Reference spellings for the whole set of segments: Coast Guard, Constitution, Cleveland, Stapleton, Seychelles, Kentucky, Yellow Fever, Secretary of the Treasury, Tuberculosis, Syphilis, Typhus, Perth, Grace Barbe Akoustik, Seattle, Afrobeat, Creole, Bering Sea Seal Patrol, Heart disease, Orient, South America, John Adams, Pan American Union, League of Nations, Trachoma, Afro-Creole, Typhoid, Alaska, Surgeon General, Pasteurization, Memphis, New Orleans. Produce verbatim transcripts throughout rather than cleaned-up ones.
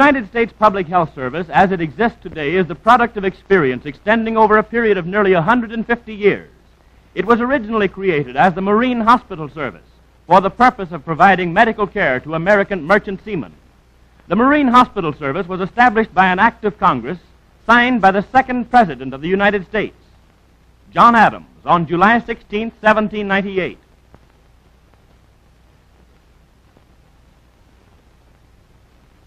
United States Public Health Service, as it exists today, is the product of experience extending over a period of nearly one hundred fifty years. It was originally created as the Marine Hospital Service for the purpose of providing medical care to American merchant seamen. The Marine Hospital Service was established by an act of Congress signed by the second President of the United States, John Adams, on July sixteenth, seventeen ninety-eight.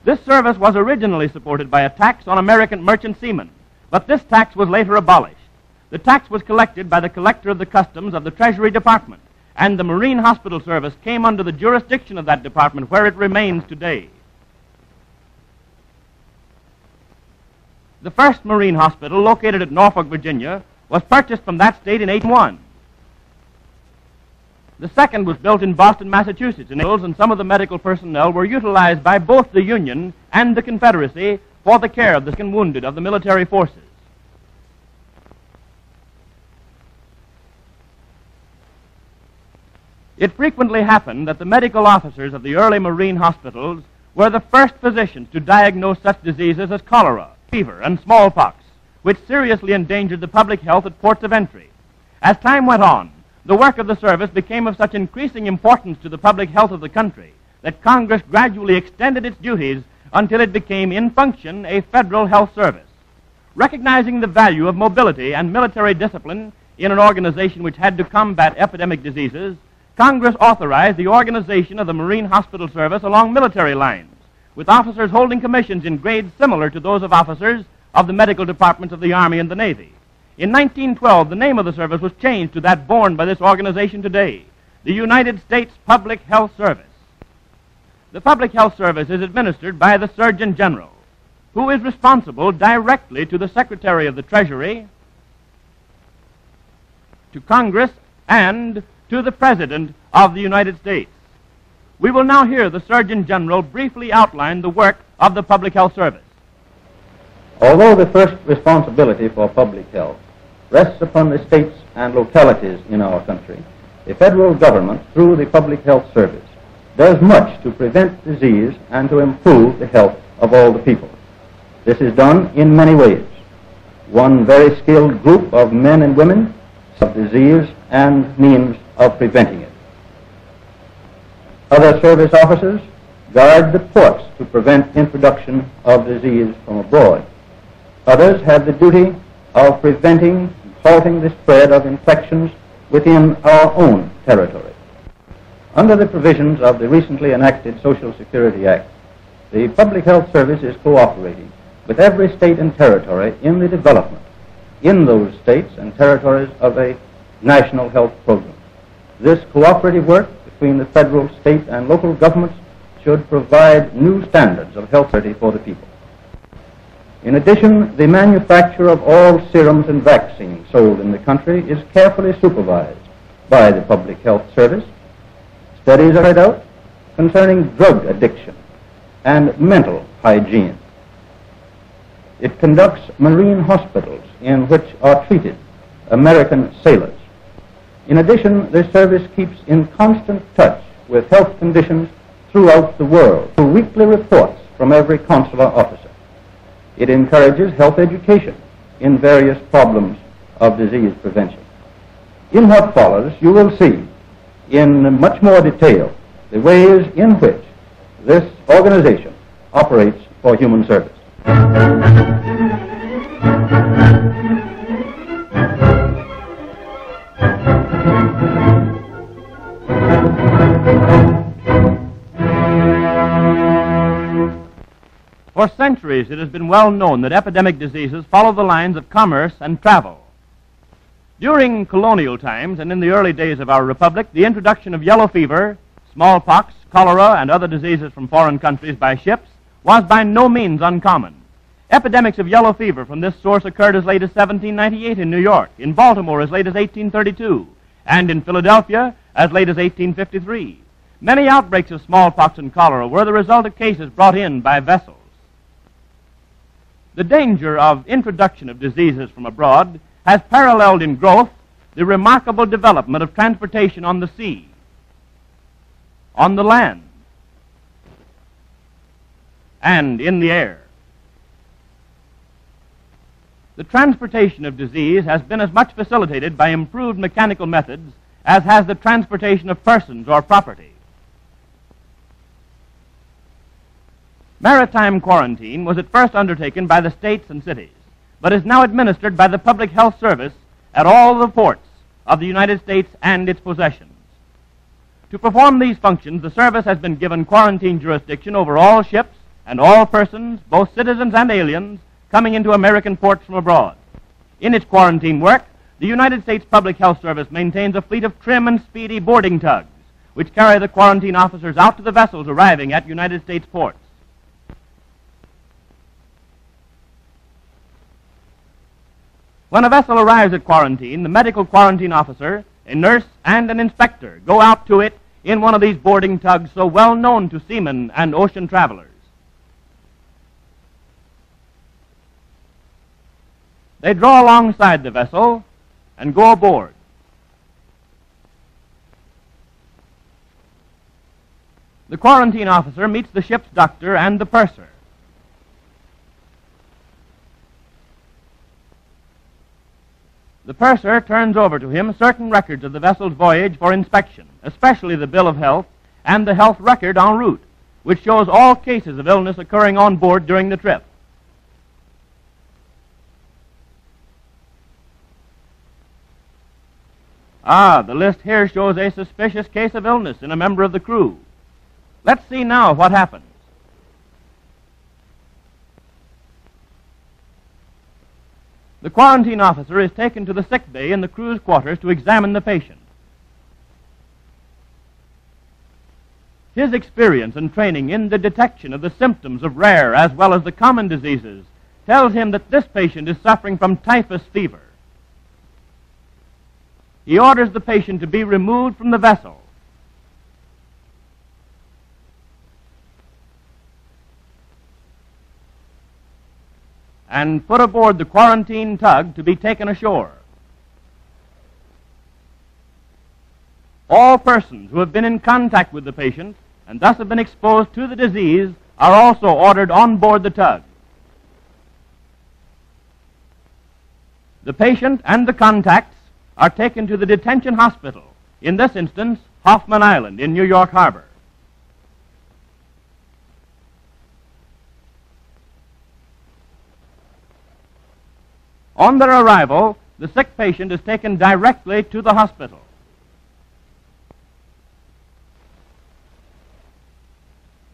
This service was originally supported by a tax on American merchant seamen, but this tax was later abolished. The tax was collected by the collector of the customs of the Treasury Department, and the Marine Hospital Service came under the jurisdiction of that department, where it remains today. The first Marine Hospital, located at Norfolk, Virginia, was purchased from that state in eighteen oh one. The second was built in Boston, Massachusetts, and some of the medical personnel were utilized by both the Union and the Confederacy for the care of the sick and wounded of the military forces. It frequently happened that the medical officers of the early Marine hospitals were the first physicians to diagnose such diseases as cholera, fever, and smallpox, which seriously endangered the public health at ports of entry. As time went on, the work of the service became of such increasing importance to the public health of the country that Congress gradually extended its duties until it became, in function, a federal health service. Recognizing the value of mobility and military discipline in an organization which had to combat epidemic diseases, Congress authorized the organization of the Marine Hospital Service along military lines, with officers holding commissions in grades similar to those of officers of the medical departments of the Army and the Navy. In nineteen twelve, the name of the service was changed to that borne by this organization today, the United States Public Health Service. The Public Health Service is administered by the Surgeon General, who is responsible directly to the Secretary of the Treasury, to Congress, and to the President of the United States. We will now hear the Surgeon General briefly outline the work of the Public Health Service. Although the first responsibility for public health rests upon the states and localities in our country, the federal government, through the Public Health Service, does much to prevent disease and to improve the health of all the people. This is done in many ways. One very skilled group of men and women of disease and means of preventing it. Other service officers guard the ports to prevent introduction of disease from abroad. Others have the duty of preventing and halting the spread of infections within our own territory. Under the provisions of the recently enacted Social Security Act, the Public Health Service is cooperating with every state and territory in the development in those states and territories of a national health program. This cooperative work between the federal, state, and local governments should provide new standards of health care for the people. In addition, the manufacture of all serums and vaccines sold in the country is carefully supervised by the Public Health Service. Studies are carried out concerning drug addiction and mental hygiene. It conducts marine hospitals in which are treated American sailors. In addition, the service keeps in constant touch with health conditions throughout the world through weekly reports from every consular officer. It encourages health education in various problems of disease prevention. In what follows, you will see in much more detail the ways in which this organization operates for human service. For centuries, it has been well known that epidemic diseases follow the lines of commerce and travel. During colonial times and in the early days of our republic, the introduction of yellow fever, smallpox, cholera, and other diseases from foreign countries by ships was by no means uncommon. Epidemics of yellow fever from this source occurred as late as seventeen ninety-eight in New York, in Baltimore as late as eighteen thirty-two, and in Philadelphia as late as eighteen fifty-three. Many outbreaks of smallpox and cholera were the result of cases brought in by vessels. The danger of introduction of diseases from abroad has paralleled in growth the remarkable development of transportation on the sea, on the land, and in the air. The transportation of disease has been as much facilitated by improved mechanical methods as has the transportation of persons or property. Maritime quarantine was at first undertaken by the states and cities, but is now administered by the Public Health Service at all the ports of the United States and its possessions. To perform these functions, the service has been given quarantine jurisdiction over all ships and all persons, both citizens and aliens, coming into American ports from abroad. In its quarantine work, the United States Public Health Service maintains a fleet of trim and speedy boarding tugs, which carry the quarantine officers out to the vessels arriving at United States ports. When a vessel arrives at quarantine, the medical quarantine officer, a nurse, and an inspector go out to it in one of these boarding tugs so well known to seamen and ocean travelers. They draw alongside the vessel and go aboard. The quarantine officer meets the ship's doctor and the purser. The purser turns over to him certain records of the vessel's voyage for inspection, especially the bill of health and the health record en route, which shows all cases of illness occurring on board during the trip. Ah, the list here shows a suspicious case of illness in a member of the crew. Let's see now what happens. The quarantine officer is taken to the sick bay in the crew's quarters to examine the patient. His experience and training in the detection of the symptoms of rare as well as the common diseases tells him that this patient is suffering from typhus fever. He orders the patient to be removed from the vessel. And put aboard the quarantine tug to be taken ashore. All persons who have been in contact with the patient and thus have been exposed to the disease are also ordered on board the tug. The patient and the contacts are taken to the detention hospital, in this instance, Hoffman Island in New York Harbor. On their arrival, the sick patient is taken directly to the hospital.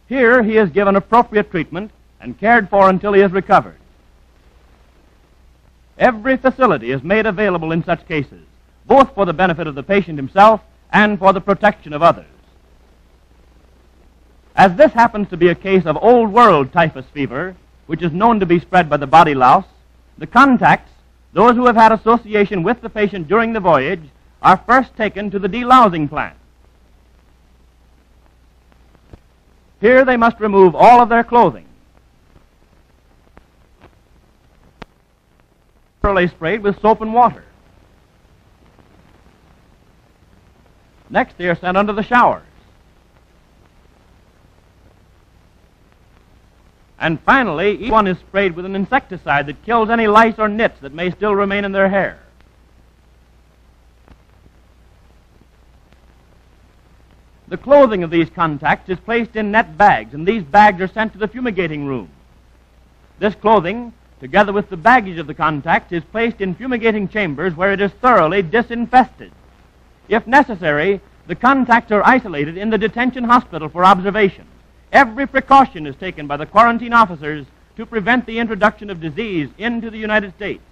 Here he is given appropriate treatment and cared for until he is recovered. Every facility is made available in such cases, both for the benefit of the patient himself and for the protection of others. As this happens to be a case of old-world typhus fever, which is known to be spread by the body louse, the contacts, those who have had association with the patient during the voyage, are first taken to the delousing plant. Here they must remove all of their clothing, thoroughly sprayed with soap and water. Next, they are sent under the showers. And finally, each one is sprayed with an insecticide that kills any lice or nits that may still remain in their hair. The clothing of these contacts is placed in net bags, and these bags are sent to the fumigating room. This clothing, together with the baggage of the contacts, is placed in fumigating chambers where it is thoroughly disinfested. If necessary, the contacts are isolated in the detention hospital for observation. Every precaution is taken by the quarantine officers to prevent the introduction of disease into the United States.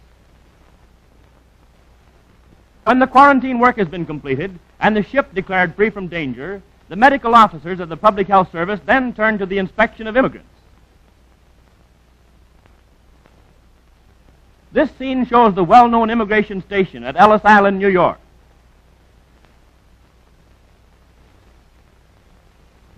When the quarantine work has been completed and the ship declared free from danger, the medical officers of the Public Health Service then turn to the inspection of immigrants. This scene shows the well-known immigration station at Ellis Island, New York.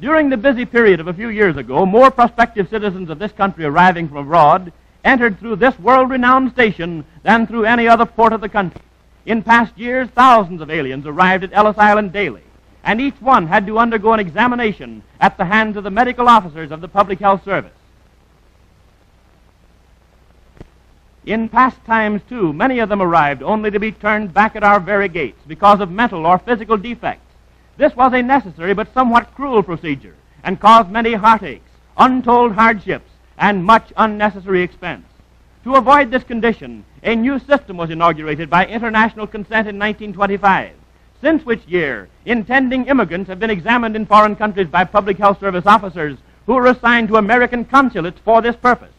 During the busy period of a few years ago, more prospective citizens of this country arriving from abroad entered through this world-renowned station than through any other port of the country. In past years, thousands of aliens arrived at Ellis Island daily, and each one had to undergo an examination at the hands of the medical officers of the Public Health Service. In past times, too, many of them arrived only to be turned back at our very gates because of mental or physical defects. This was a necessary but somewhat cruel procedure and caused many heartaches, untold hardships, and much unnecessary expense. To avoid this condition, a new system was inaugurated by international consent in nineteen twenty-five, since which year intending immigrants have been examined in foreign countries by public health service officers who are assigned to American consulates for this purpose.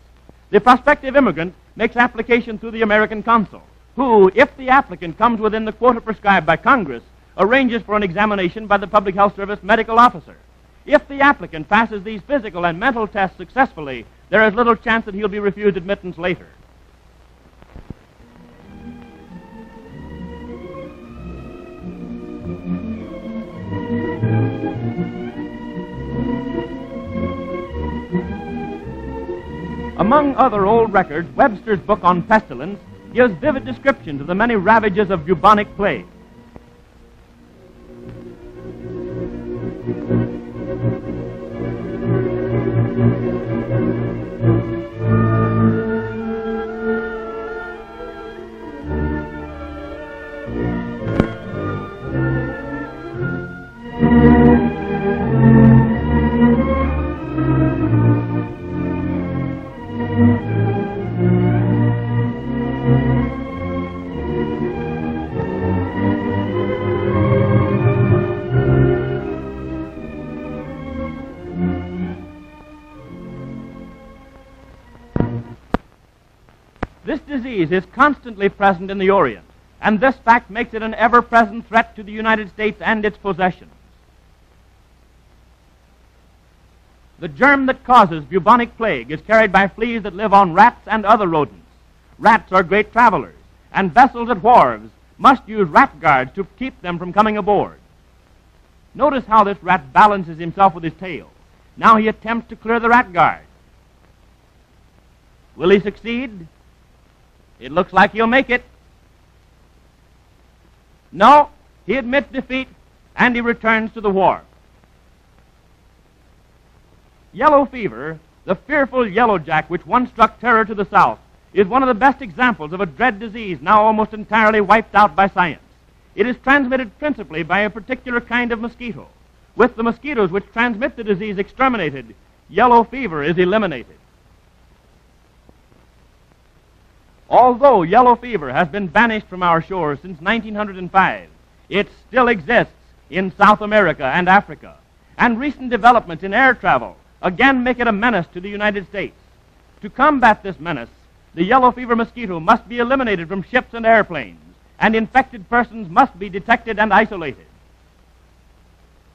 The prospective immigrant makes application through the American consul, who, if the applicant comes within the quota prescribed by Congress, arranges for an examination by the Public Health Service medical officer. If the applicant passes these physical and mental tests successfully, there is little chance that he'll be refused admittance later. Among other old records, Webster's book on pestilence gives vivid descriptions of the many ravages of bubonic plague. Is constantly present in the Orient, and this fact makes it an ever-present threat to the United States and its possessions. The germ that causes bubonic plague is carried by fleas that live on rats and other rodents. Rats are great travelers, and vessels at wharves must use rat guards to keep them from coming aboard. Notice how this rat balances himself with his tail. Now he attempts to clear the rat guard. Will he succeed? It looks like he'll make it. No, he admits defeat, and he returns to the wharf. Yellow fever, the fearful yellowjack which once struck terror to the South, is one of the best examples of a dread disease now almost entirely wiped out by science. It is transmitted principally by a particular kind of mosquito. With the mosquitoes which transmit the disease exterminated, yellow fever is eliminated. Although yellow fever has been banished from our shores since nineteen oh five, it still exists in South America and Africa, and recent developments in air travel again make it a menace to the United States. To combat this menace, the yellow fever mosquito must be eliminated from ships and airplanes, and infected persons must be detected and isolated.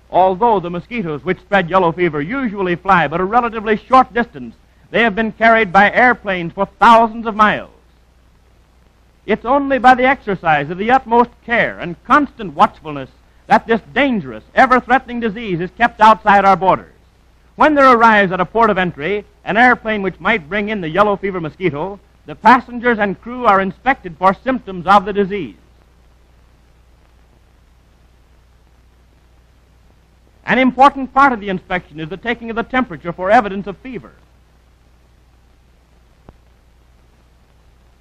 Although the mosquitoes which spread yellow fever usually fly but a relatively short distance, they have been carried by airplanes for thousands of miles. It's only by the exercise of the utmost care and constant watchfulness that this dangerous, ever-threatening disease is kept outside our borders. When there arrives at a port of entry an airplane which might bring in the yellow fever mosquito, the passengers and crew are inspected for symptoms of the disease. An important part of the inspection is the taking of the temperature for evidence of fever.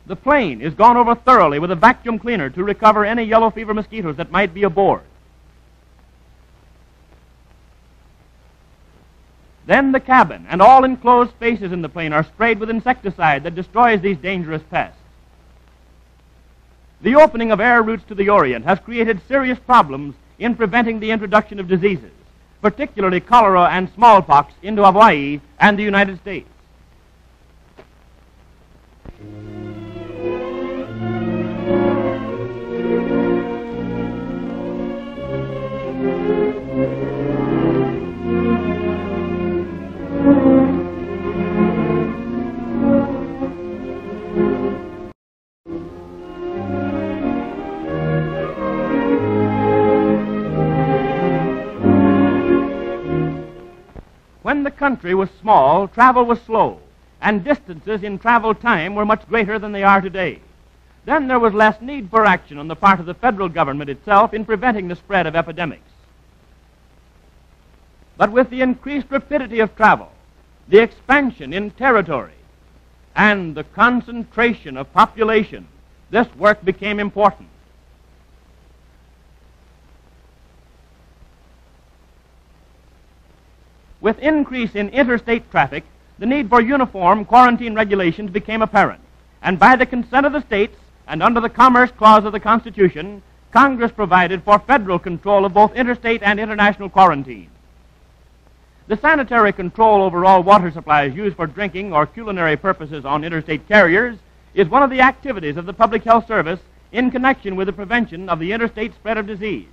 The plane is gone over thoroughly with a vacuum cleaner to recover any yellow fever mosquitoes that might be aboard. Then the cabin and all enclosed spaces in the plane are sprayed with insecticide that destroys these dangerous pests. The opening of air routes to the Orient has created serious problems in preventing the introduction of diseases, particularly cholera and smallpox, into Hawaii and the United States. When the country was small, travel was slow, and distances in travel time were much greater than they are today. Then there was less need for action on the part of the federal government itself in preventing the spread of epidemics. But with the increased rapidity of travel, the expansion in territory, and the concentration of population, this work became important. With increase in interstate traffic, the need for uniform quarantine regulations became apparent, and by the consent of the states and under the Commerce Clause of the Constitution, Congress provided for federal control of both interstate and international quarantine. The sanitary control over all water supplies used for drinking or culinary purposes on interstate carriers is one of the activities of the Public Health Service in connection with the prevention of the interstate spread of disease.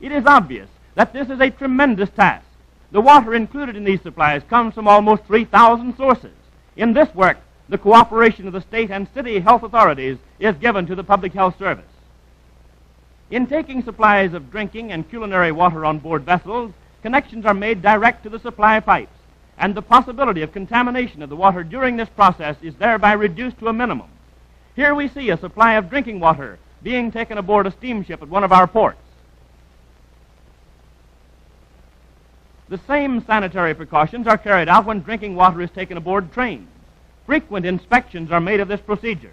It is obvious that this is a tremendous task. The water included in these supplies comes from almost three thousand sources. In this work, the cooperation of the state and city health authorities is given to the Public Health Service. In taking supplies of drinking and culinary water on board vessels, connections are made direct to the supply pipes, and the possibility of contamination of the water during this process is thereby reduced to a minimum. Here we see a supply of drinking water being taken aboard a steamship at one of our ports. The same sanitary precautions are carried out when drinking water is taken aboard trains. Frequent inspections are made of this procedure.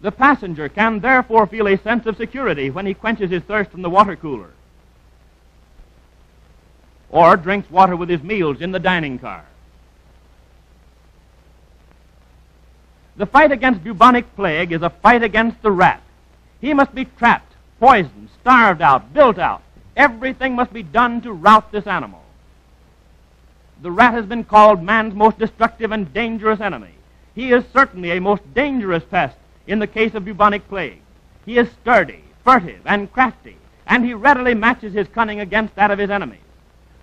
The passenger can therefore feel a sense of security when he quenches his thirst from the water cooler or drinks water with his meals in the dining car. The fight against bubonic plague is a fight against the rat. He must be trapped, poisoned, starved out, built out. Everything must be done to rout this animal. The rat has been called man's most destructive and dangerous enemy. He is certainly a most dangerous pest in the case of bubonic plague. He is sturdy, furtive, and crafty, and he readily matches his cunning against that of his enemies.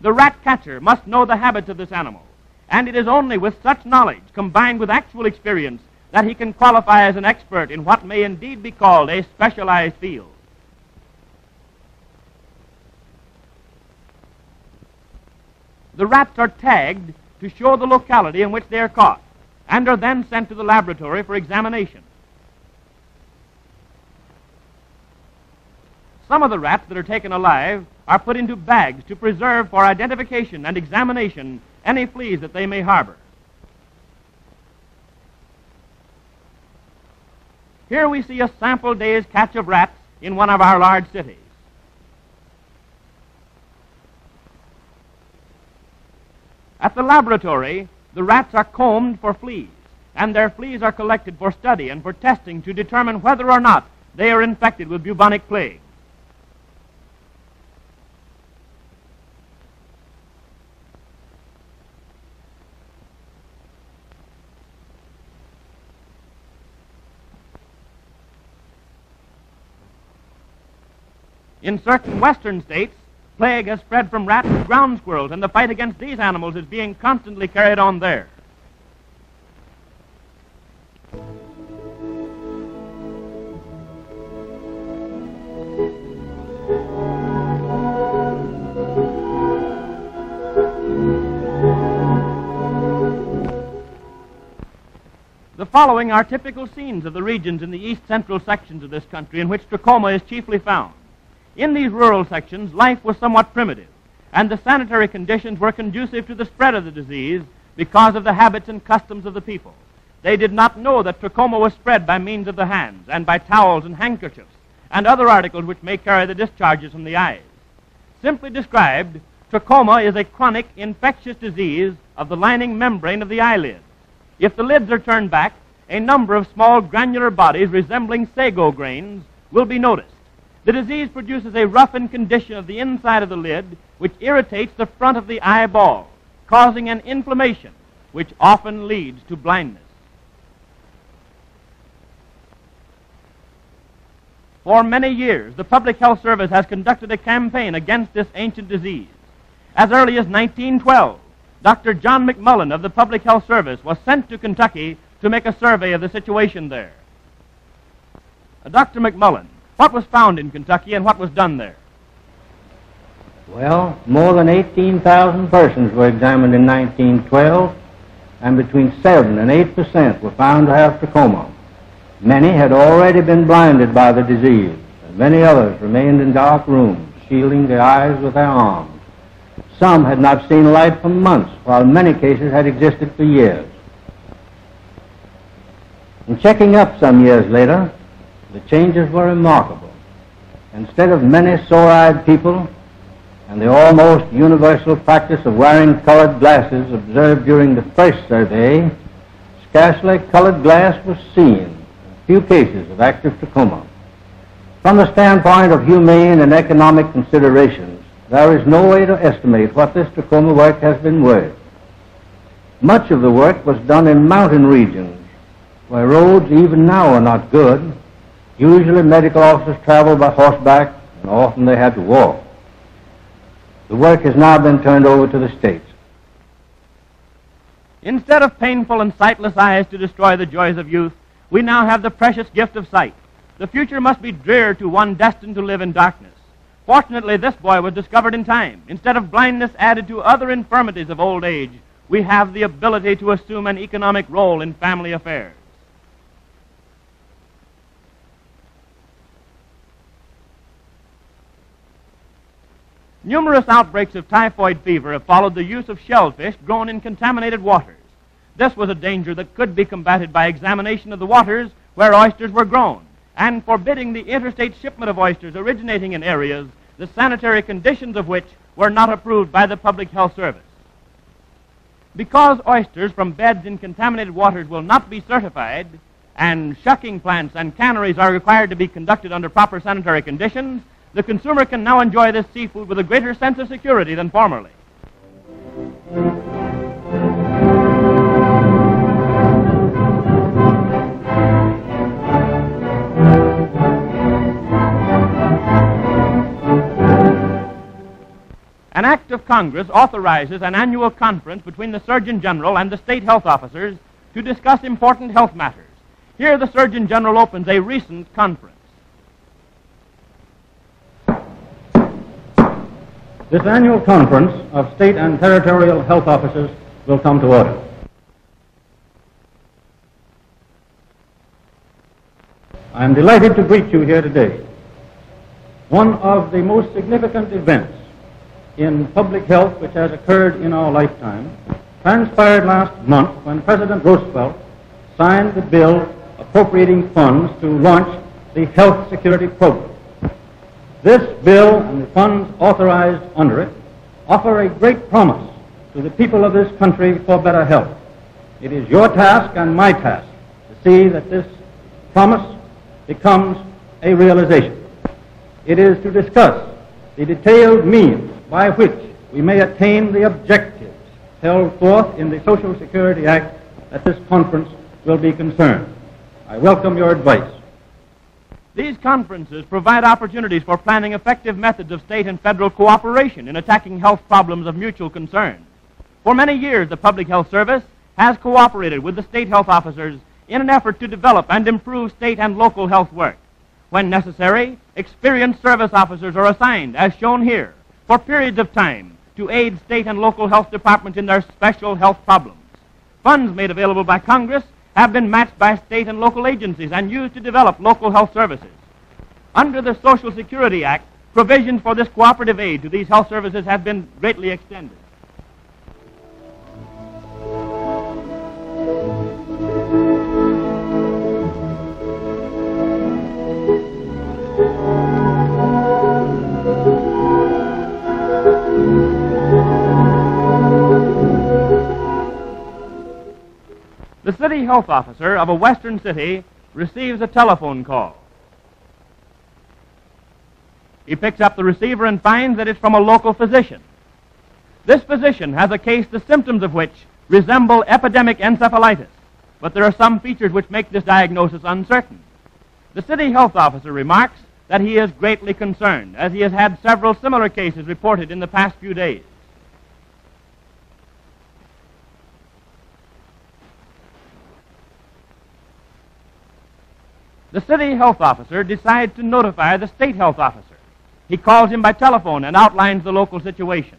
The rat catcher must know the habits of this animal, and it is only with such knowledge, combined with actual experience, that he can qualify as an expert in what may indeed be called a specialized field. The rats are tagged to show the locality in which they are caught and are then sent to the laboratory for examination. Some of the rats that are taken alive are put into bags to preserve for identification and examination any fleas that they may harbor. Here we see a sample day's catch of rats in one of our large cities. At the laboratory, the rats are combed for fleas, and their fleas are collected for study and for testing to determine whether or not they are infected with bubonic plague. In certain western states, plague has spread from rats to ground squirrels, and the fight against these animals is being constantly carried on there. The following are typical scenes of the regions in the east-central sections of this country in which trachoma is chiefly found. In these rural sections, life was somewhat primitive, and the sanitary conditions were conducive to the spread of the disease because of the habits and customs of the people. They did not know that trachoma was spread by means of the hands and by towels and handkerchiefs and other articles which may carry the discharges from the eyes. Simply described, trachoma is a chronic infectious disease of the lining membrane of the eyelids. If the lids are turned back, a number of small granular bodies resembling sago grains will be noticed. The disease produces a roughened condition of the inside of the lid, which irritates the front of the eyeball, causing an inflammation, which often leads to blindness. For many years, the Public Health Service has conducted a campaign against this ancient disease. As early as nineteen twelve, Doctor John McMullen of the Public Health Service was sent to Kentucky to make a survey of the situation there. Doctor McMullen, what was found in Kentucky and what was done there? Well, more than eighteen thousand persons were examined in nineteen twelve, and between seven and eight percent were found to have trachoma. Many had already been blinded by the disease, and many others remained in dark rooms, shielding their eyes with their arms. Some had not seen light for months, while many cases had existed for years. In checking up some years later, the changes were remarkable. Instead of many sore-eyed people and the almost universal practice of wearing colored glasses observed during the first survey, scarcely colored glass was seen in few cases of active trachoma. From the standpoint of humane and economic considerations, there is no way to estimate what this trachoma work has been worth. Much of the work was done in mountain regions, where roads even now are not good. Usually medical officers travel by horseback, and often they had to walk. The work has now been turned over to the states. Instead of painful and sightless eyes to destroy the joys of youth, we now have the precious gift of sight. The future must be drear to one destined to live in darkness. Fortunately, this boy was discovered in time. Instead of blindness added to other infirmities of old age, we have the ability to assume an economic role in family affairs. Numerous outbreaks of typhoid fever have followed the use of shellfish grown in contaminated waters. This was a danger that could be combated by examination of the waters where oysters were grown and forbidding the interstate shipment of oysters originating in areas the sanitary conditions of which were not approved by the Public Health Service. Because oysters from beds in contaminated waters will not be certified, and shucking plants and canneries are required to be conducted under proper sanitary conditions, the consumer can now enjoy this seafood with a greater sense of security than formerly. An act of Congress authorizes an annual conference between the Surgeon General and the state health officers to discuss important health matters. Here the Surgeon General opens a recent conference. This annual conference of state and territorial health officers will come to order. I am delighted to greet you here today. One of the most significant events in public health which has occurred in our lifetime transpired last month when President Roosevelt signed the bill appropriating funds to launch the health security program. This bill and the funds authorized under it offer a great promise to the people of this country for better health. It is your task and my task to see that this promise becomes a realization. It is to discuss the detailed means by which we may attain the objectives held forth in the Social Security Act that this conference will be concerned. I welcome your advice. These conferences provide opportunities for planning effective methods of state and federal cooperation in attacking health problems of mutual concern. For many years, the Public Health Service has cooperated with the state health officers in an effort to develop and improve state and local health work. When necessary, experienced service officers are assigned, as shown here, for periods of time to aid state and local health departments in their special health problems. Funds made available by Congress have been matched by state and local agencies and used to develop local health services. Under the Social Security Act, provisions for this cooperative aid to these health services have been greatly extended. The city health officer of a western city receives a telephone call. He picks up the receiver and finds that it's from a local physician. This physician has a case the symptoms of which resemble epidemic encephalitis, but there are some features which make this diagnosis uncertain. The city health officer remarks that he is greatly concerned, as he has had several similar cases reported in the past few days. The city health officer decides to notify the state health officer. He calls him by telephone and outlines the local situation.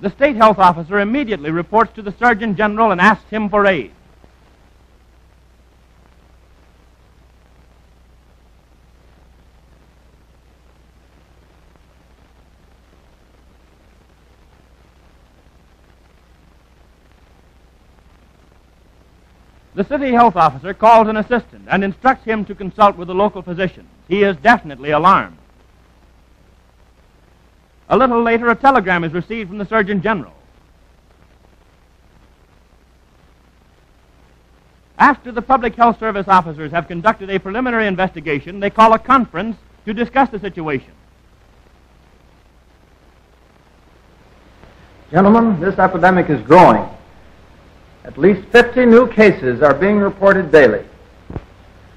The state health officer immediately reports to the Surgeon General and asks him for aid. The city health officer calls an assistant and instructs him to consult with the local physician. He is definitely alarmed. A little later, a telegram is received from the Surgeon General. After the public health service officers have conducted a preliminary investigation, they call a conference to discuss the situation. Gentlemen, this epidemic is growing. At least fifty new cases are being reported daily.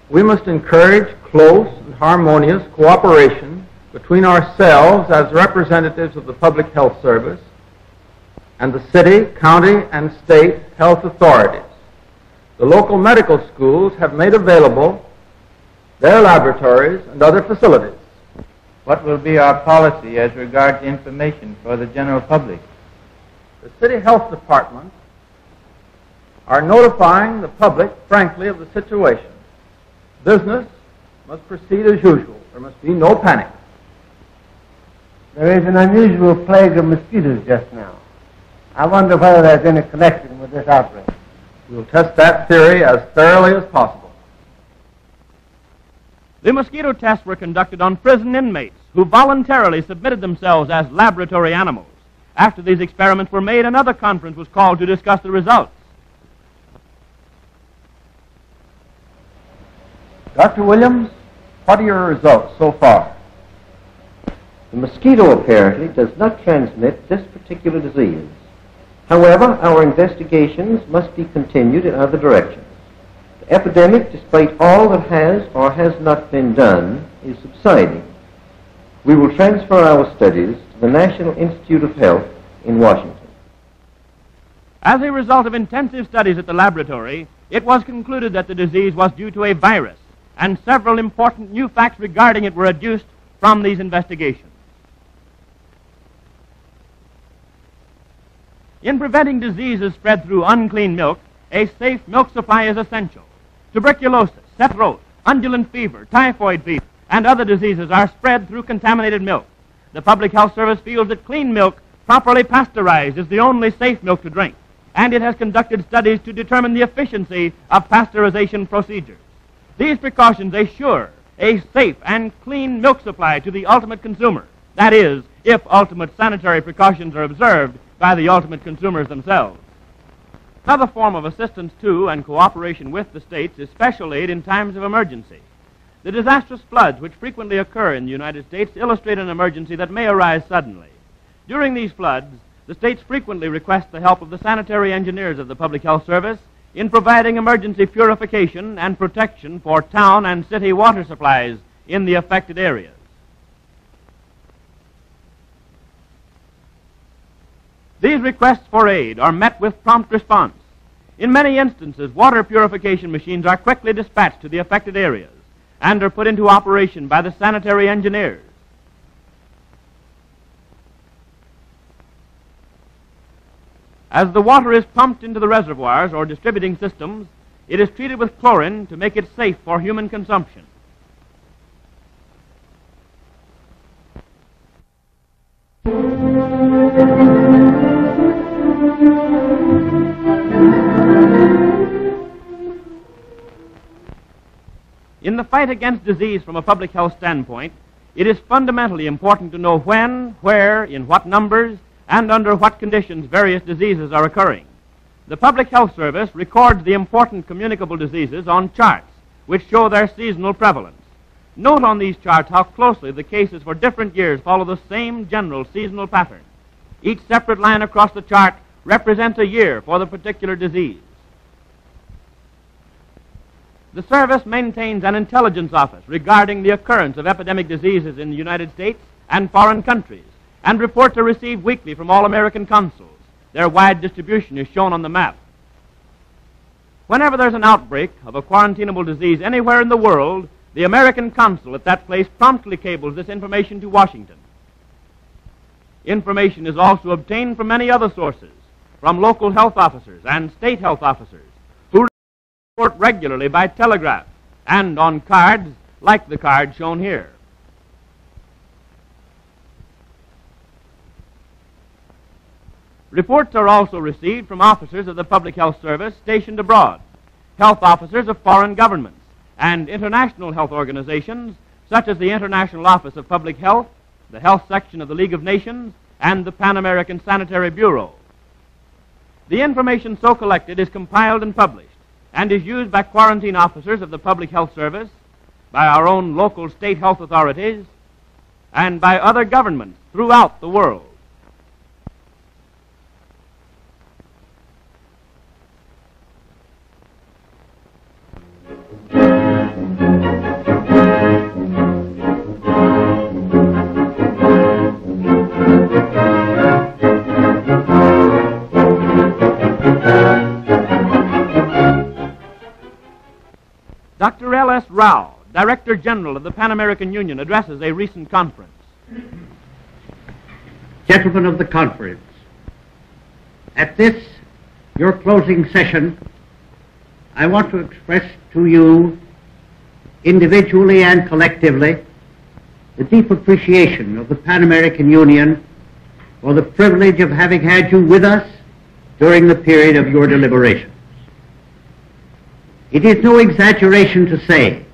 We must encourage close and harmonious cooperation between ourselves as representatives of the Public Health Service and the city, county, and state health authorities. The local medical schools have made available their laboratories and other facilities. What will be our policy as regards information for the general public? The city health department are notifying the public, frankly, of the situation. Business must proceed as usual. There must be no panic. There is an unusual plague of mosquitoes just now. I wonder whether there's any connection with this outbreak. We'll test that theory as thoroughly as possible. The mosquito tests were conducted on prison inmates who voluntarily submitted themselves as laboratory animals. After these experiments were made, another conference was called to discuss the results. Doctor Williams, what are your results so far? The mosquito apparently does not transmit this particular disease. However, our investigations must be continued in other directions. The epidemic, despite all that has or has not been done, is subsiding. We will transfer our studies to the National Institute of Health in Washington. As a result of intensive studies at the laboratory, it was concluded that the disease was due to a virus, and several important new facts regarding it were adduced from these investigations. In preventing diseases spread through unclean milk, a safe milk supply is essential. Tuberculosis, sepsis, undulant fever, typhoid fever, and other diseases are spread through contaminated milk. The Public Health Service feels that clean milk, properly pasteurized, is the only safe milk to drink, and it has conducted studies to determine the efficiency of pasteurization procedures. These precautions assure a safe and clean milk supply to the ultimate consumer. That is, if ultimate sanitary precautions are observed by the ultimate consumers themselves. Another form of assistance to and cooperation with the states is special aid in times of emergency. The disastrous floods which frequently occur in the United States illustrate an emergency that may arise suddenly. During these floods, the states frequently request the help of the sanitary engineers of the Public Health Service in providing emergency purification and protection for town and city water supplies in the affected areas. These requests for aid are met with prompt response. In many instances, water purification machines are quickly dispatched to the affected areas and are put into operation by the sanitary engineers. As the water is pumped into the reservoirs or distributing systems, it is treated with chlorine to make it safe for human consumption. In the fight against disease from a public health standpoint, it is fundamentally important to know when, where, in what numbers, and under what conditions various diseases are occurring. The Public Health Service records the important communicable diseases on charts, which show their seasonal prevalence. Note on these charts how closely the cases for different years follow the same general seasonal pattern. Each separate line across the chart represents a year for the particular disease. The service maintains an intelligence office regarding the occurrence of epidemic diseases in the United States and foreign countries, and reports are received weekly from all American consuls. Their wide distribution is shown on the map. Whenever there's an outbreak of a quarantinable disease anywhere in the world, the American consul at that place promptly cables this information to Washington. Information is also obtained from many other sources, from local health officers and state health officers, report regularly by telegraph and on cards like the card shown here. Reports are also received from officers of the Public Health Service stationed abroad. health officers of foreign governments, and international health organizations such as the International Office of Public Health, the Health Section of the League of Nations, and the Pan American Sanitary Bureau. The information so collected is compiled and published, and is used by quarantine officers of the Public Health Service, by our own local state health authorities, and by other governments throughout the world. Doctor L S Rao, Director General of the Pan American Union, addresses a recent conference. Gentlemen of the conference, at this, your closing session, I want to express to you, individually and collectively, the deep appreciation of the Pan American Union for the privilege of having had you with us during the period of your deliberations. It is no exaggeration to say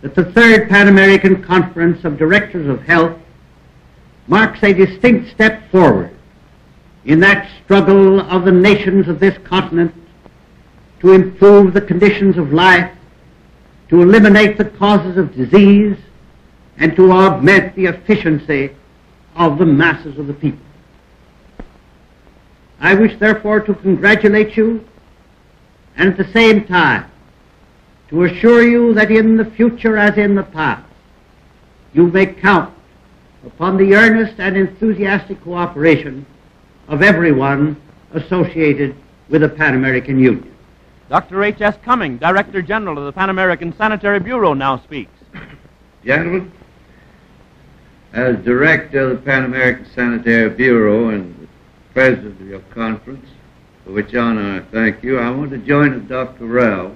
that the Third Pan American Conference of Directors of Health marks a distinct step forward in that struggle of the nations of this continent to improve the conditions of life, to eliminate the causes of disease, and to augment the efficiency of the masses of the people. I wish, therefore, to congratulate you and at the same time to assure you that in the future as in the past, you may count upon the earnest and enthusiastic cooperation of everyone associated with the Pan American Union. Doctor H S Cumming, Director General of the Pan American Sanitary Bureau, now speaks. Gentlemen, as Director of the Pan American Sanitary Bureau and President of your conference, for which honor I thank you, I want to join with Doctor Rao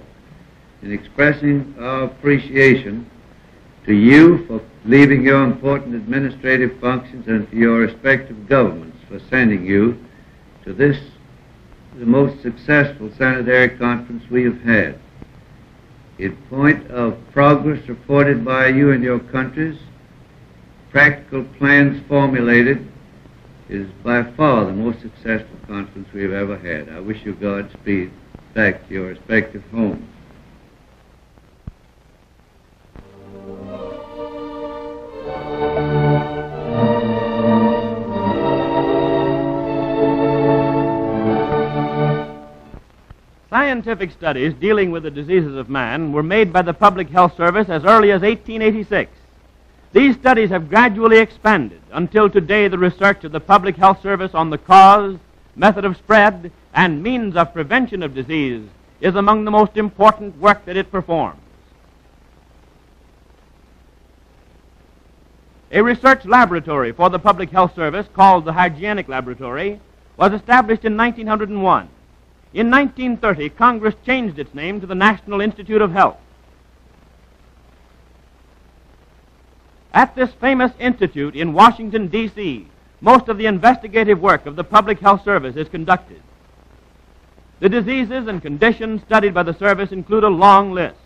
in expressing our appreciation to you for leaving your important administrative functions and to your respective governments for sending you to this, the most successful sanitary conference we have had. In point of progress reported by you and your countries, practical plans formulated, is by far the most successful conference we've ever had. I wish you Godspeed back to your respective homes. Scientific studies dealing with the diseases of man were made by the Public Health Service as early as eighteen eighty-six. These studies have gradually expanded until today the research of the Public Health Service on the cause, method of spread, and means of prevention of disease is among the most important work that it performs. A research laboratory for the Public Health Service called the Hygienic Laboratory was established in nineteen oh one. In nineteen thirty, Congress changed its name to the National Institute of Health. At this famous institute in Washington, D C, most of the investigative work of the Public Health Service is conducted. The diseases and conditions studied by the service include a long list.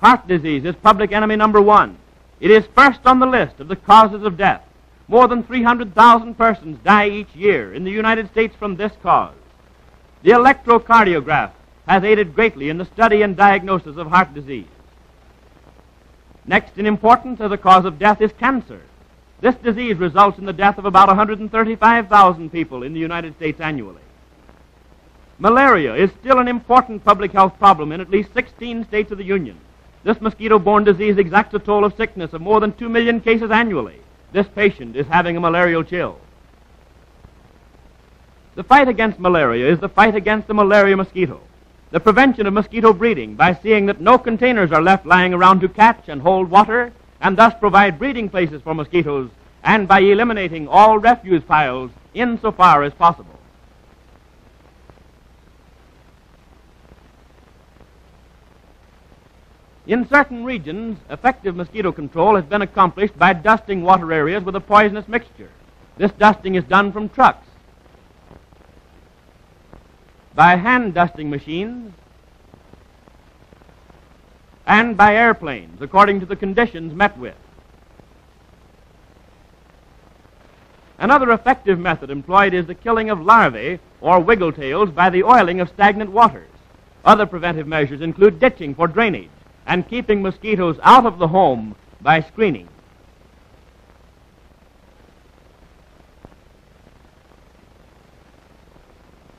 Heart disease is public enemy number one. It is first on the list of the causes of death. More than three hundred thousand persons die each year in the United States from this cause. The electrocardiograph has aided greatly in the study and diagnosis of heart disease. Next in importance as a cause of death is cancer. This disease results in the death of about one hundred thirty-five thousand people in the United States annually. Malaria is still an important public health problem in at least sixteen states of the Union. This mosquito-borne disease exacts a toll of sickness of more than two million cases annually. This patient is having a malarial chill. The fight against malaria is the fight against the malaria mosquito. The prevention of mosquito breeding by seeing that no containers are left lying around to catch and hold water and thus provide breeding places for mosquitoes, and by eliminating all refuse piles insofar as possible. In certain regions, effective mosquito control has been accomplished by dusting water areas with a poisonous mixture. This dusting is done from trucks, by hand dusting machines, and by airplanes according to the conditions met with. Another effective method employed is the killing of larvae or wiggletails by the oiling of stagnant waters. Other preventive measures include ditching for drainage and keeping mosquitoes out of the home by screening.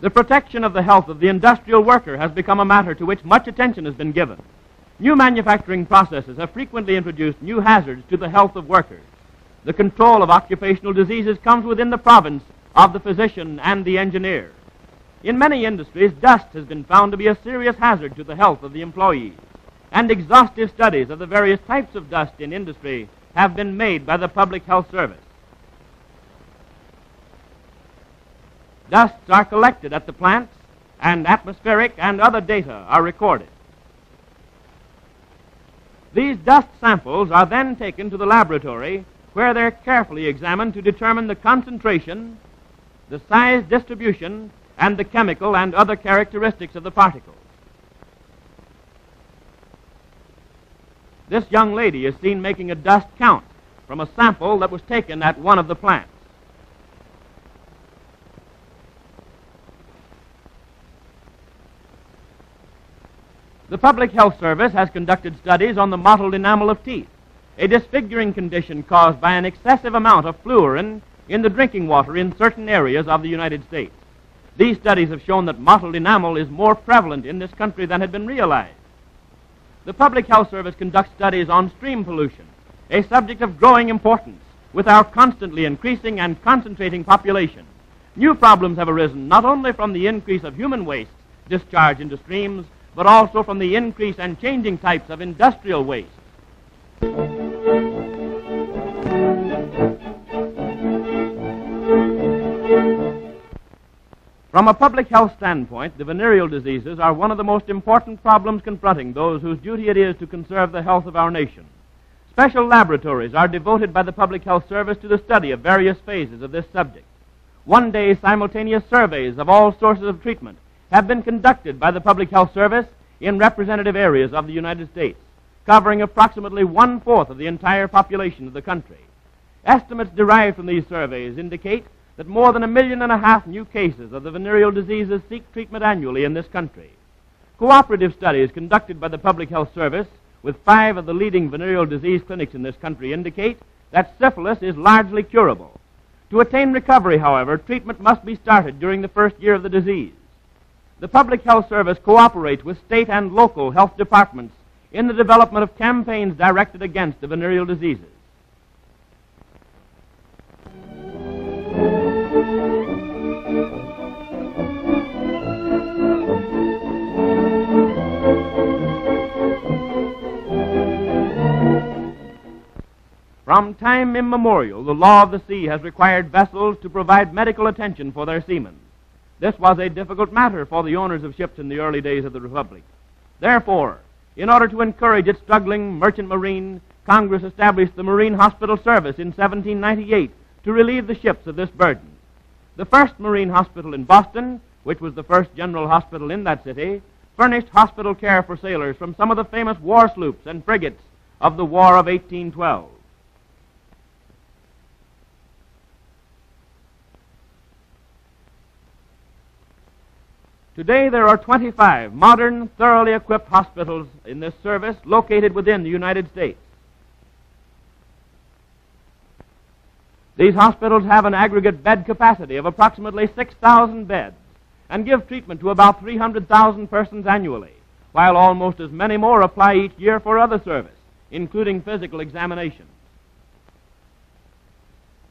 The protection of the health of the industrial worker has become a matter to which much attention has been given. New manufacturing processes have frequently introduced new hazards to the health of workers. The control of occupational diseases comes within the province of the physician and the engineer. In many industries, dust has been found to be a serious hazard to the health of the employees, and exhaustive studies of the various types of dust in industry have been made by the Public Health Service. Dusts are collected at the plants, and atmospheric and other data are recorded. These dust samples are then taken to the laboratory, where they're carefully examined to determine the concentration, the size distribution, and the chemical and other characteristics of the particles. This young lady is seen making a dust count from a sample that was taken at one of the plants. The Public Health Service has conducted studies on the mottled enamel of teeth, a disfiguring condition caused by an excessive amount of fluorine in the drinking water in certain areas of the United States. These studies have shown that mottled enamel is more prevalent in this country than had been realized. The Public Health Service conducts studies on stream pollution, a subject of growing importance with our constantly increasing and concentrating population. New problems have arisen not only from the increase of human waste discharged into streams, but also from the increase and changing types of industrial waste. From a public health standpoint, the venereal diseases are one of the most important problems confronting those whose duty it is to conserve the health of our nation. Special laboratories are devoted by the Public Health Service to the study of various phases of this subject. One-day simultaneous surveys of all sources of treatment have been conducted by the Public Health Service in representative areas of the United States, covering approximately one-fourth of the entire population of the country. Estimates derived from these surveys indicate that more than a million and a half new cases of the venereal diseases seek treatment annually in this country. Cooperative studies conducted by the Public Health Service with five of the leading venereal disease clinics in this country indicate that syphilis is largely curable. To attain recovery, however, treatment must be started during the first year of the disease. The Public Health Service cooperates with state and local health departments in the development of campaigns directed against the venereal diseases. From time immemorial, the law of the sea has required vessels to provide medical attention for their seamen. This was a difficult matter for the owners of ships in the early days of the Republic. Therefore, in order to encourage its struggling merchant marine, Congress established the Marine Hospital Service in seventeen ninety-eight to relieve the ships of this burden. The first Marine Hospital in Boston, which was the first general hospital in that city, furnished hospital care for sailors from some of the famous war sloops and frigates of the War of eighteen twelve. Today, there are twenty-five modern, thoroughly equipped hospitals in this service located within the United States. These hospitals have an aggregate bed capacity of approximately six thousand beds and give treatment to about three hundred thousand persons annually, while almost as many more apply each year for other service, including physical examinations.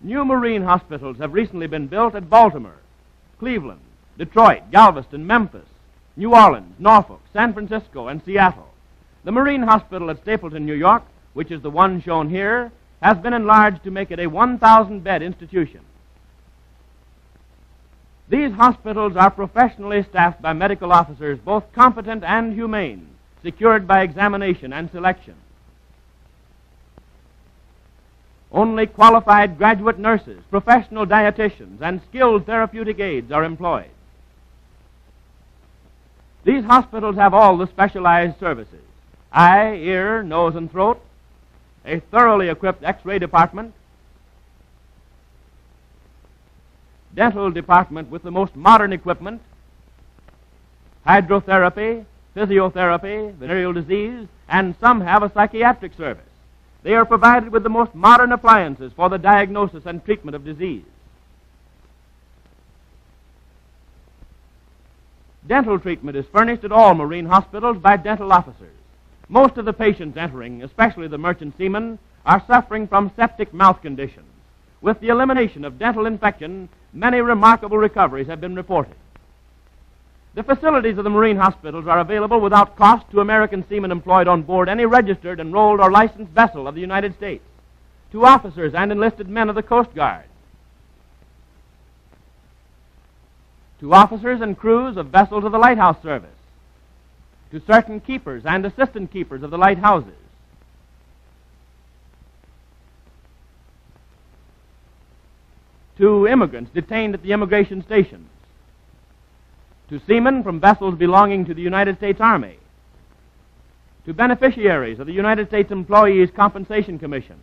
New marine hospitals have recently been built at Baltimore, Cleveland, Detroit, Galveston, Memphis, New Orleans, Norfolk, San Francisco, and Seattle. The Marine Hospital at Stapleton, New York, which is the one shown here, has been enlarged to make it a one thousand bed institution. These hospitals are professionally staffed by medical officers, both competent and humane, secured by examination and selection. Only qualified graduate nurses, professional dietitians, and skilled therapeutic aides are employed. These hospitals have all the specialized services. eye, ear, nose, and throat, a thoroughly equipped x-ray department, dental department with the most modern equipment, hydrotherapy, physiotherapy, venereal disease, and some have a psychiatric service. They are provided with the most modern appliances for the diagnosis and treatment of disease. Dental treatment is furnished at all marine hospitals by dental officers. Most of the patients entering, especially the merchant seamen, are suffering from septic mouth conditions. With the elimination of dental infection, many remarkable recoveries have been reported. The facilities of the marine hospitals are available without cost to American seamen employed on board any registered, enrolled, or licensed vessel of the United States, to officers and enlisted men of the Coast Guard, to officers and crews of vessels of the lighthouse service, to certain keepers and assistant keepers of the lighthouses, to immigrants detained at the immigration stations, to seamen from vessels belonging to the United States Army, to beneficiaries of the United States Employees Compensation Commission,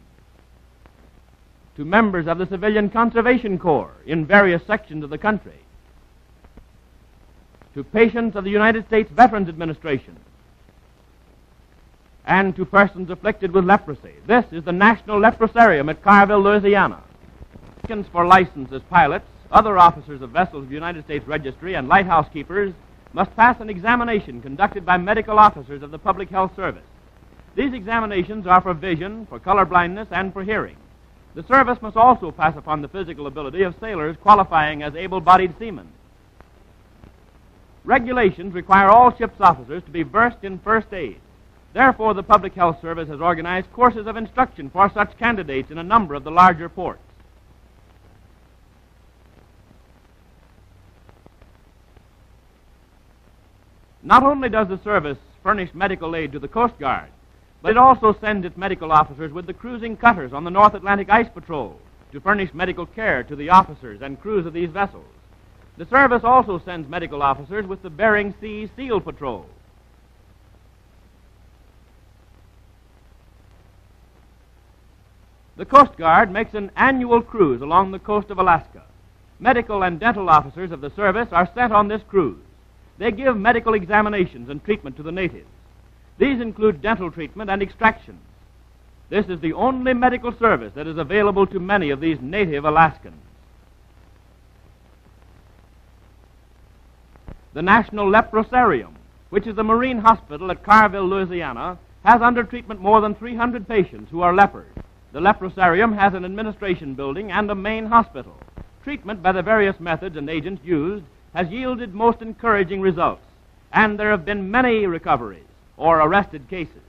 to members of the Civilian Conservation Corps in various sections of the country, to patients of the United States Veterans Administration, and to persons afflicted with leprosy. This is the National Leprosarium at Carville, Louisiana. For license as pilots, other officers of vessels of the United States Registry and lighthouse keepers must pass an examination conducted by medical officers of the Public Health Service. These examinations are for vision, for color blindness, and for hearing. The service must also pass upon the physical ability of sailors qualifying as able-bodied seamen. Regulations require all ship's officers to be versed in first aid. Therefore, the Public Health Service has organized courses of instruction for such candidates in a number of the larger ports. Not only does the service furnish medical aid to the Coast Guard, but it also sends its medical officers with the cruising cutters on the North Atlantic Ice Patrol to furnish medical care to the officers and crews of these vessels. The service also sends medical officers with the Bering Sea SEAL Patrol. The Coast Guard makes an annual cruise along the coast of Alaska. Medical and dental officers of the service are sent on this cruise. They give medical examinations and treatment to the natives. These include dental treatment and extraction. This is the only medical service that is available to many of these native Alaskans. The National Leprosarium, which is the marine hospital at Carville, Louisiana, has under treatment more than three hundred patients who are lepers. The Leprosarium has an administration building and a main hospital. Treatment by the various methods and agents used has yielded most encouraging results, and there have been many recoveries or arrested cases.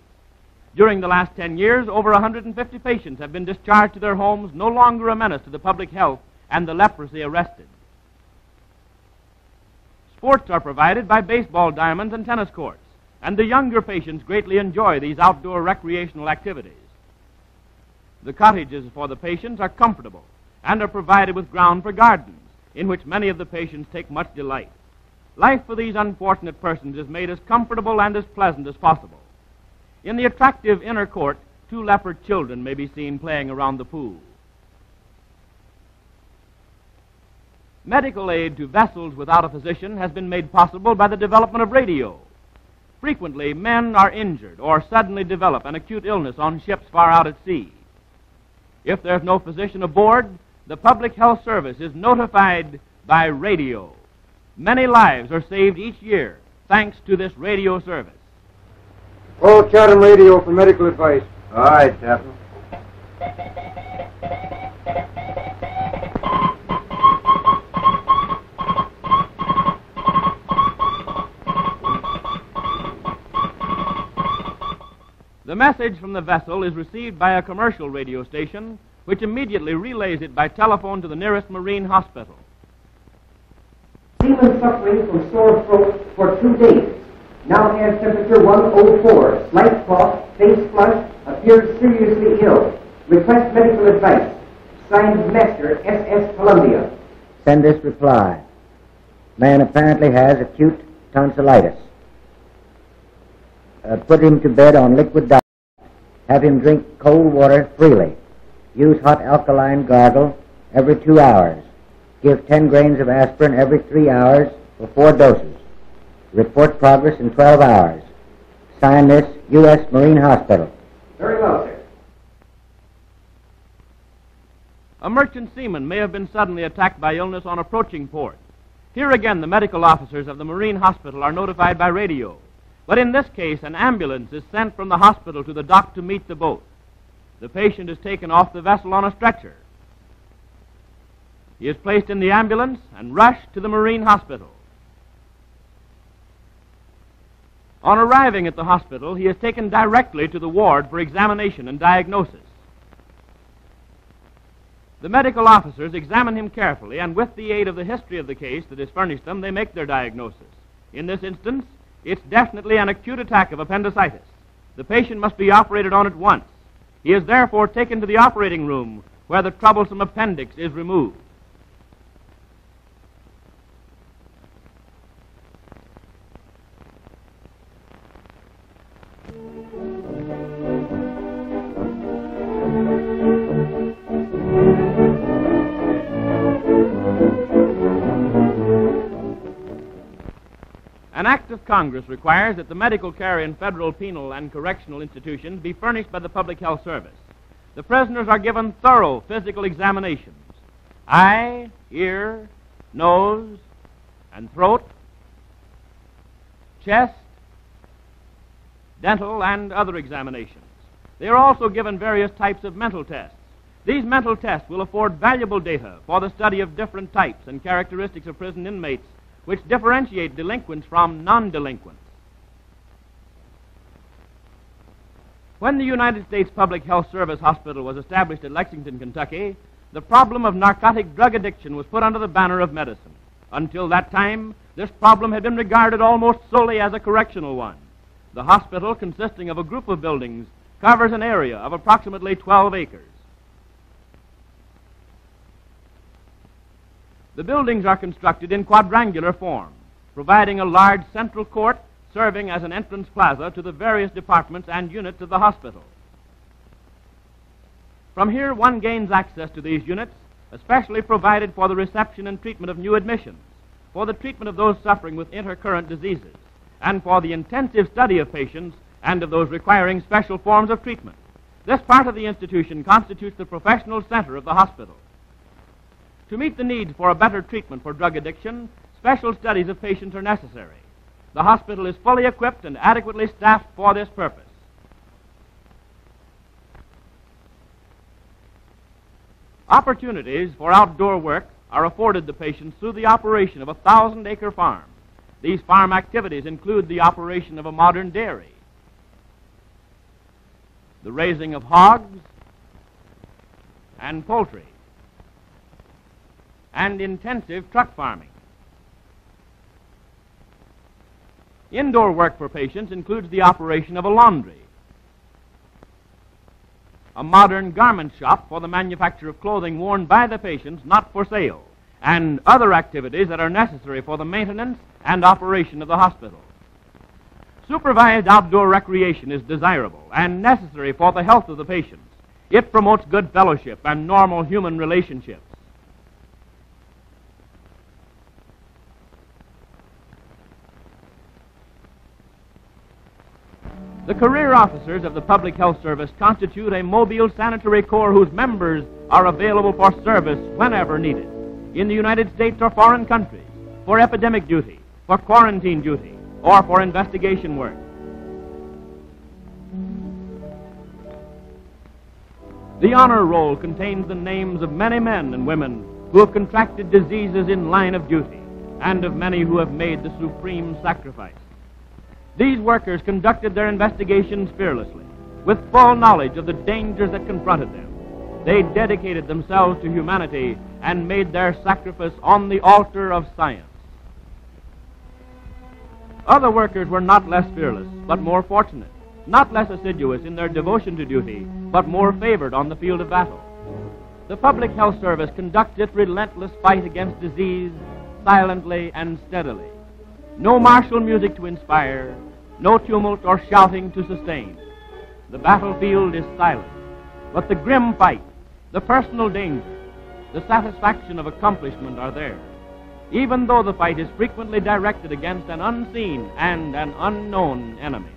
During the last ten years, over one hundred fifty patients have been discharged to their homes, no longer a menace to the public health, and the leprosy arrested. Sports are provided by baseball diamonds and tennis courts, and the younger patients greatly enjoy these outdoor recreational activities. The cottages for the patients are comfortable and are provided with ground for gardens, in which many of the patients take much delight. Life for these unfortunate persons is made as comfortable and as pleasant as possible. In the attractive inner court, two leopard children may be seen playing around the pool. Medical aid to vessels without a physician has been made possible by the development of radio. Frequently, men are injured or suddenly develop an acute illness on ships far out at sea. If there's no physician aboard, the Public Health Service is notified by radio. Many lives are saved each year thanks to this radio service. Oh, Chatham Radio for medical advice. All right, Chatham. The message from the vessel is received by a commercial radio station, which immediately relays it by telephone to the nearest marine hospital. Seamen suffering from sore throat for two days. Now have temperature one oh four, slight cough, face flush, appears seriously ill. Request medical advice. Signed Master S S Columbia. Send this reply. Man apparently has acute tonsillitis. uh, put him to bed on liquid diet, have him drink cold water freely, use hot alkaline gargle every two hours, give ten grains of aspirin every three hours for four doses, report progress in twelve hours. Sign this, U S Marine Hospital. Very well, sir. A merchant seaman may have been suddenly attacked by illness on approaching port. Here again, the medical officers of the Marine Hospital are notified by radio. But in this case, an ambulance is sent from the hospital to the dock to meet the boat. The patient is taken off the vessel on a stretcher. He is placed in the ambulance and rushed to the Marine Hospital. On arriving at the hospital, he is taken directly to the ward for examination and diagnosis. The medical officers examine him carefully, and with the aid of the history of the case that is furnished them, they make their diagnosis. In this instance, it's definitely an acute attack of appendicitis. The patient must be operated on at once. He is therefore taken to the operating room where the troublesome appendix is removed. An act of Congress requires that the medical care in federal penal and correctional institutions be furnished by the Public Health Service. The prisoners are given thorough physical examinations: eye, ear, nose, and throat, chest, dental, and other examinations. They are also given various types of mental tests. These mental tests will afford valuable data for the study of different types and characteristics of prison inmates, which differentiate delinquents from non-delinquents. When the United States Public Health Service Hospital was established at Lexington, Kentucky, the problem of narcotic drug addiction was put under the banner of medicine. Until that time, this problem had been regarded almost solely as a correctional one. The hospital, consisting of a group of buildings, covers an area of approximately twelve acres. The buildings are constructed in quadrangular form, providing a large central court serving as an entrance plaza to the various departments and units of the hospital. From here, one gains access to these units, especially provided for the reception and treatment of new admissions, for the treatment of those suffering with intercurrent diseases, and for the intensive study of patients and of those requiring special forms of treatment. This part of the institution constitutes the professional center of the hospital. To meet the need for a better treatment for drug addiction, special studies of patients are necessary. The hospital is fully equipped and adequately staffed for this purpose. Opportunities for outdoor work are afforded the patients through the operation of a thousand acre farm. These farm activities include the operation of a modern dairy, the raising of hogs and poultry, and intensive truck farming. Indoor work for patients includes the operation of a laundry, a modern garment shop for the manufacture of clothing worn by the patients not for sale, and other activities that are necessary for the maintenance and operation of the hospital. Supervised outdoor recreation is desirable and necessary for the health of the patients. It promotes good fellowship and normal human relationships. The career officers of the Public Health Service constitute a mobile sanitary corps whose members are available for service whenever needed, in the United States or foreign countries, for epidemic duty, for quarantine duty, or for investigation work. The honor roll contains the names of many men and women who have contracted diseases in line of duty, and of many who have made the supreme sacrifice. These workers conducted their investigations fearlessly, with full knowledge of the dangers that confronted them. They dedicated themselves to humanity and made their sacrifice on the altar of science. Other workers were not less fearless, but more fortunate, not less assiduous in their devotion to duty, but more favored on the field of battle. The Public Health Service conducts its relentless fight against disease silently and steadily. No martial music to inspire, no tumult or shouting to sustain. The battlefield is silent, but the grim fight, the personal danger, the satisfaction of accomplishment are there, even though the fight is frequently directed against an unseen and an unknown enemy.